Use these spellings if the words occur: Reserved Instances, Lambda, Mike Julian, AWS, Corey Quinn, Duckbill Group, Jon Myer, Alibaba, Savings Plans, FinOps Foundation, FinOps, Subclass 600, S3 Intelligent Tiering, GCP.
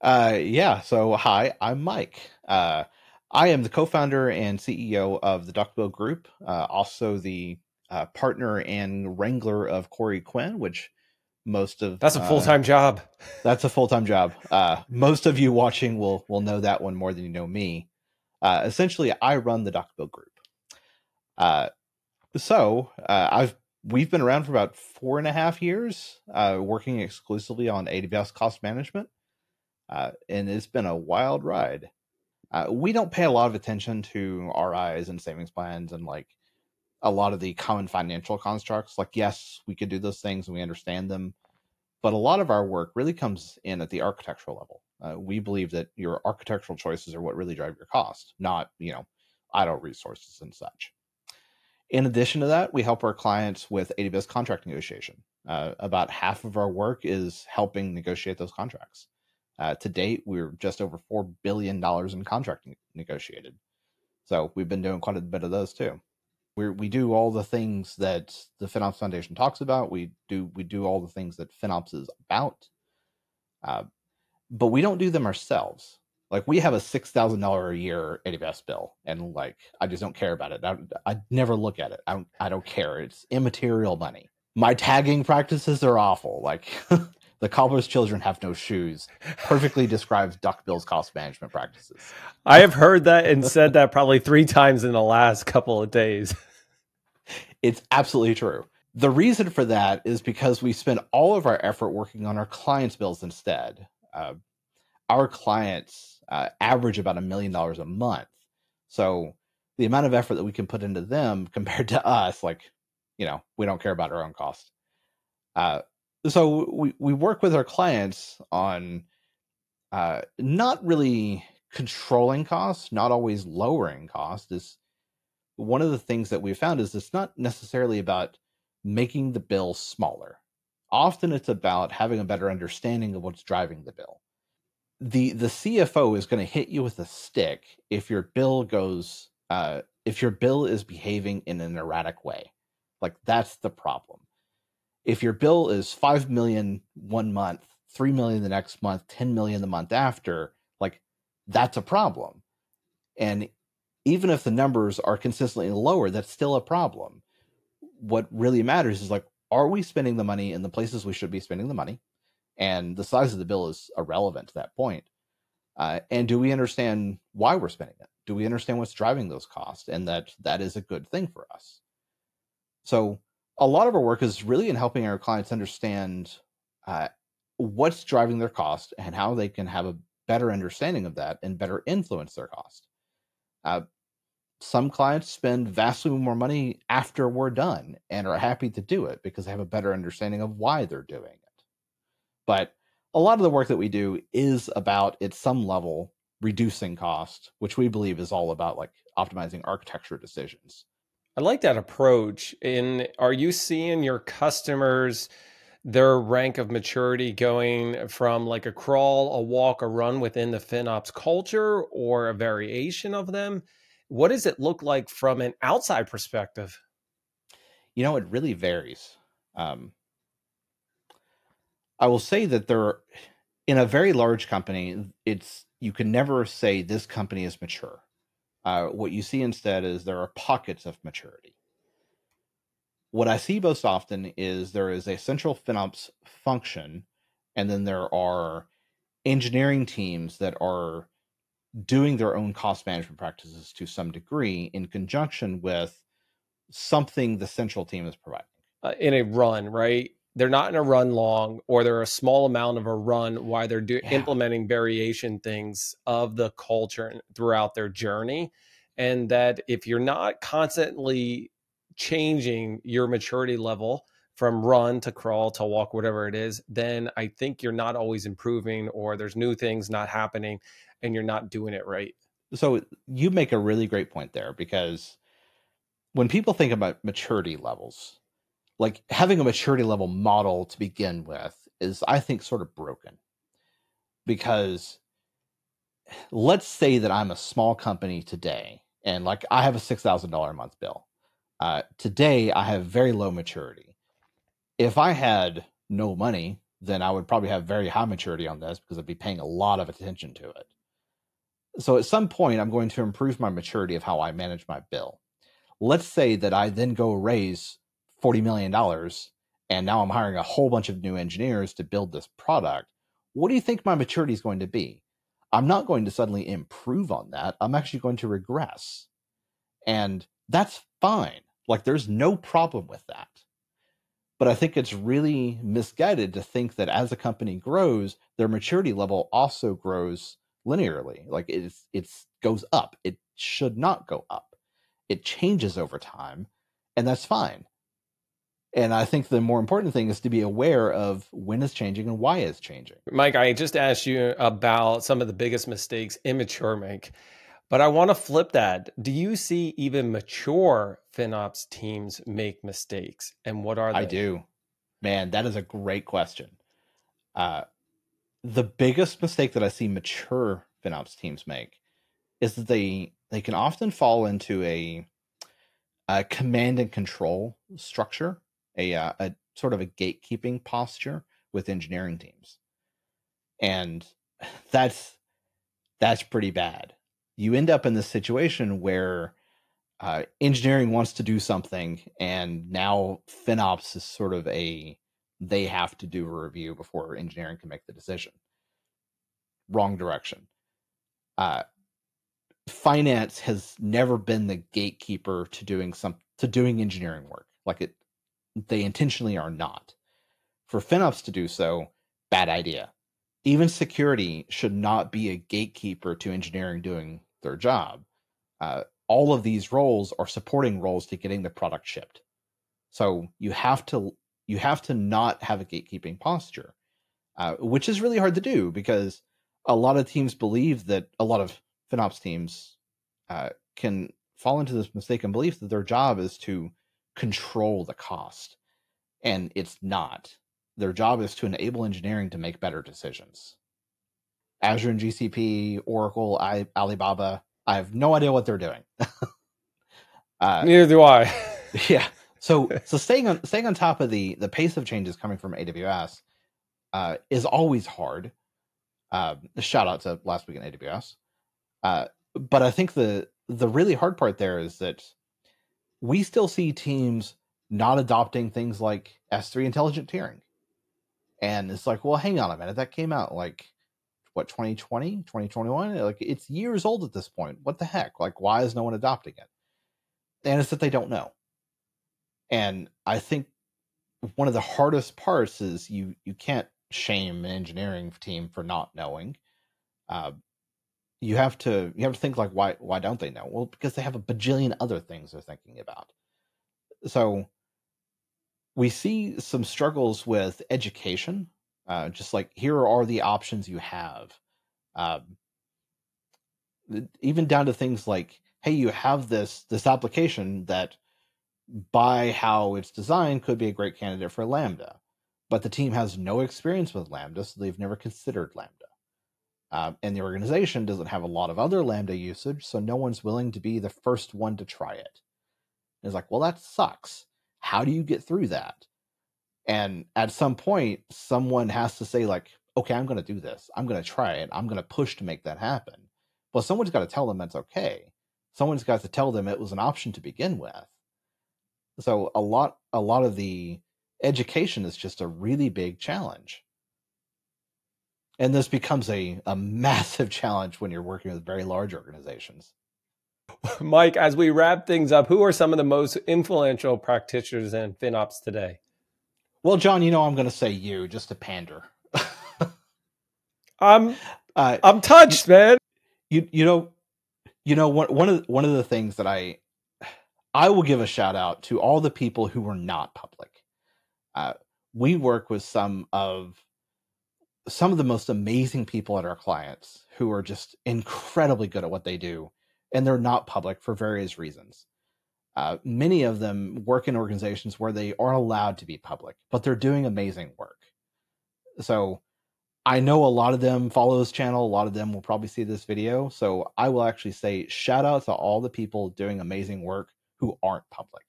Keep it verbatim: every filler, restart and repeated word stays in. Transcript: Uh, yeah, so hi, I'm Mike. Uh, I am the co-founder and C E O of the Duckbill Group, uh, also the uh, partner and wrangler of Corey Quinn, which most of... That's a full-time uh, job. That's a full-time job. Uh, most of you watching will, will know that one more than you know me. Uh, essentially, I run the Duckbill Group. Uh, so uh, I've we've been around for about four and a half years, uh, working exclusively on A W S cost management. Uh, and it's been a wild ride. Uh, we don't pay a lot of attention to R Is and savings plans and like a lot of the common financial constructs. Like, yes, we could do those things and we understand them, but a lot of our work really comes in at the architectural level. Uh, we believe that your architectural choices are what really drive your cost, not, you know, idle resources and such. In addition to that, we help our clients with A W S contract negotiation. Uh, about half of our work is helping negotiate those contracts. Uh, to date, we're just over four billion dollars in contract ne negotiated. So we've been doing quite a bit of those too. We we do all the things that the FinOps Foundation talks about. We do, we do all the things that FinOps is about, uh, but we don't do them ourselves. Like, we have a six thousand dollar a year A W S bill, and like, I just don't care about it. I, I never look at it. I don't, I don't care. It's immaterial money. My tagging practices are awful. Like, the cobbler's children have no shoes perfectly describes Duckbill's cost management practices. I have heard that and said that probably three times in the last couple of days. It's absolutely true. The reason for that is because we spend all of our effort working on our clients' bills instead. Uh, our clients uh, average about a million dollars a month. So the amount of effort that we can put into them compared to us, like, you know, we don't care about our own cost. Uh, So we, we work with our clients on uh, not really controlling costs, not always lowering costs. This, one of the things that we found is it's not necessarily about making the bill smaller. Often it's about having a better understanding of what's driving the bill. The, the C F O is going to hit you with a stick if your bill goes, uh, if your bill is behaving in an erratic way. Like, that's the problem. If your bill is five million one month, three million the next month, ten million the month after, like, that's a problem. And even if the numbers are consistently lower, that's still a problem. What really matters is, like, are we spending the money in the places we should be spending the money? And the size of the bill is irrelevant to that point. Uh, and do we understand why we're spending it? Do we understand what's driving those costs? And that that is a good thing for us. So a lot of our work is really in helping our clients understand uh, what's driving their cost and how they can have a better understanding of that and better influence their cost. Uh, some clients spend vastly more money after we're done and are happy to do it because they have a better understanding of why they're doing it. But a lot of the work that we do is about, at some level, reducing cost, which we believe is all about, like, optimizing architecture decisions. I like that approach. And are you seeing your customers, their rank of maturity going from like a crawl, a walk, a run within the FinOps culture, or a variation of them? What does it look like from an outside perspective? You know, it really varies. Um, I will say that there are, in a very large company, it's, you can never say this company is mature. Uh, what you see instead is there are pockets of maturity. What I see most often is there is a central FinOps function, and then there are engineering teams that are doing their own cost management practices to some degree in conjunction with something the central team is providing. Uh, in a run, right? They're not in a run long, or they're a small amount of a run while they're do yeah. implementing variation things of the culture throughout their journey. And that if you're not constantly changing your maturity level from run to crawl to walk, whatever it is, then I think you're not always improving, or there's new things not happening and you're not doing it right. So you make a really great point there, because when people think about maturity levels, like, having a maturity level model to begin with is, I think, sort of broken. Because let's say that I'm a small company today, and like, I have a six thousand dollar a month bill. Uh, today, I have very low maturity. If I had no money, then I would probably have very high maturity on this because I'd be paying a lot of attention to it. So at some point, I'm going to improve my maturity of how I manage my bill. Let's say that I then go raise forty million dollars and now I'm hiring a whole bunch of new engineers to build this product. What do you think my maturity is going to be? I'm not going to suddenly improve on that. I'm actually going to regress. And that's fine. Like, there's no problem with that. But I think it's really misguided to think that as a company grows, their maturity level also grows linearly. Like, it's it's goes up. It should not go up. It changes over time, and that's fine. And I think the more important thing is to be aware of when it's changing and why it's changing. Mike, I just asked you about some of the biggest mistakes immature make, but I want to flip that. Do you see even mature FinOps teams make mistakes, and what are they? I do. Man, that is a great question. Uh, the biggest mistake that I see mature FinOps teams make is that they, they can often fall into a, a command and control structure. A, uh, a sort of a gatekeeping posture with engineering teams. And that's, that's pretty bad. You end up in this situation where uh, engineering wants to do something, and now FinOps is sort of a, they have to do a review before engineering can make the decision. Wrong direction. Uh, finance has never been the gatekeeper to doing some, to doing engineering work. Like it, They intentionally are not. For FinOps to do so, bad idea. Even security should not be a gatekeeper to engineering doing their job. Uh, all of these roles are supporting roles to getting the product shipped. So you have to you have to not have a gatekeeping posture, uh, which is really hard to do because a lot of teams believe that a lot of FinOps teams uh, can fall into this mistaken belief that their job is to control the cost, and it's not. Their job is to enable engineering to make better decisions. Azure and G C P, Oracle, I, Alibaba, I have no idea what they're doing. uh, Neither do I. Yeah. So, so staying on staying on top of the the pace of changes coming from A W S uh, is always hard. Uh, shout out to last week in A W S. Uh, but I think the the really hard part there is that we still see teams not adopting things like S three Intelligent Tiering. And it's like, well, hang on a minute. That came out like, what, twenty twenty, twenty twenty-one? Like, it's years old at this point. What the heck? Like, why is no one adopting it? And it's that they don't know. And I think one of the hardest parts is you, you can't shame an engineering team for not knowing. Uh, You have to you have to think like, why why don't they know? Well, because they have a bajillion other things they're thinking about. So we see some struggles with education. Uh, just like, here are the options you have. Um, even down to things like, hey, you have this this application that by how it's designed could be a great candidate for Lambda, but the team has no experience with Lambda, so they've never considered Lambda. Uh, and the organization doesn't have a lot of other Lambda usage, so no one's willing to be the first one to try it. And it's like, well, that sucks. How do you get through that? And at some point, someone has to say like, okay, I'm going to do this. I'm going to try it. I'm going to push to make that happen. Well, someone's got to tell them that's okay. Someone's got to tell them it was an option to begin with. So a lot, a lot of the education is just a really big challenge. And this becomes a, a massive challenge when you're working with very large organizations. Mike, as we wrap things up, who are some of the most influential practitioners in FinOps today? Well, John, you know I'm going to say you, just to pander. I'm uh, I'm touched, man. You you know you know one one of the, one of the things that I I will give a shout out to all the people who were not public. Uh, we work with some of some of the most amazing people at our clients who are just incredibly good at what they do, and they're not public for various reasons. Uh, many of them work in organizations where they are allowed to be public, but they're doing amazing work. So I know a lot of them follow this channel. A lot of them will probably see this video. So I will actually say shout out to all the people doing amazing work who aren't public.